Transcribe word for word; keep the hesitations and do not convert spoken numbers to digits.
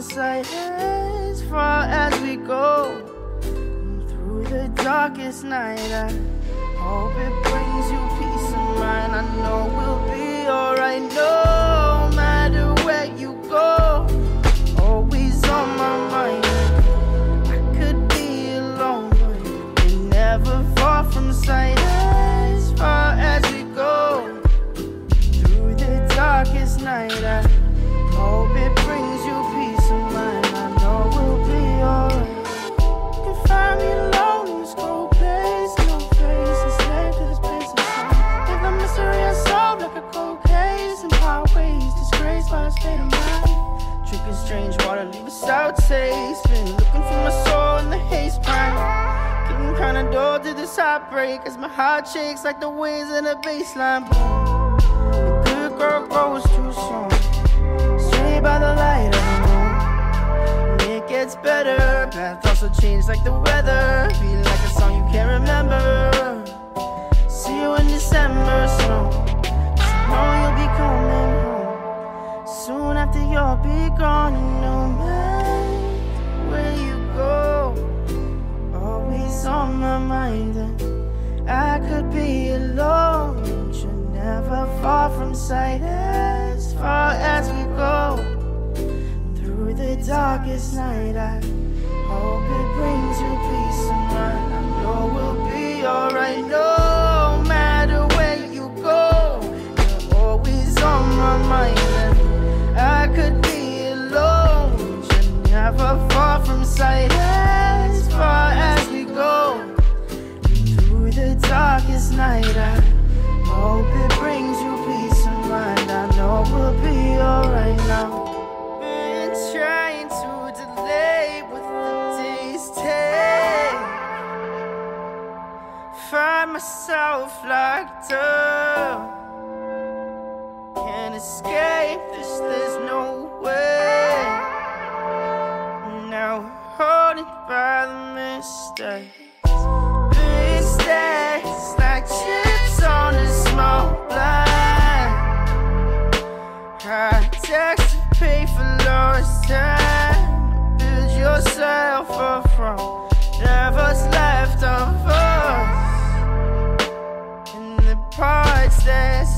some silence far as we go. And through the darkest night, I hope it brings you peace of mind. I know we'll be alright, no matter where you go. Always on my mind. I could be alone, but they never far from sight. As far as we go, through the darkest night, I hope it brings you peace of mind. I know we'll be alright. You can find me alone in this cold place, no face, enslaved to this place of time. Live a mystery unsolved like a cold case, in part ways, disgraced by a state of mind. Drinking strange water, leave a sour taste. Been looking for my soul in the haze pine. Getting kinda dull to this heartbreak, as my heart shakes like the waves in a baseline. Boom, the good girl grows too soon, by the light of the moon. It gets better. Path also change like the weather. Be like a song you can't remember. See you in December soon. So know you'll be coming home soon after you'll be gone. And no matter where you go, always on my mind. And I could be alone, but you're never far from sight. As far as we go, the darkest night, I hope it brings you peace of mind. I know we'll be alright, no matter where you go. You're always on my mind, and I could be alone, but you're never far from sight. As far as we go, through the darkest night, I hope it brings you peace of mind. I know we'll be alright now. Trying to delay with the day's take. Find myself locked up. Can't escape this, there's no way. Now holding by the mistakes. Mistakes like chips on a small blind. High tax to pay for lost time. Build yourself up from never's left of us. And the parts that's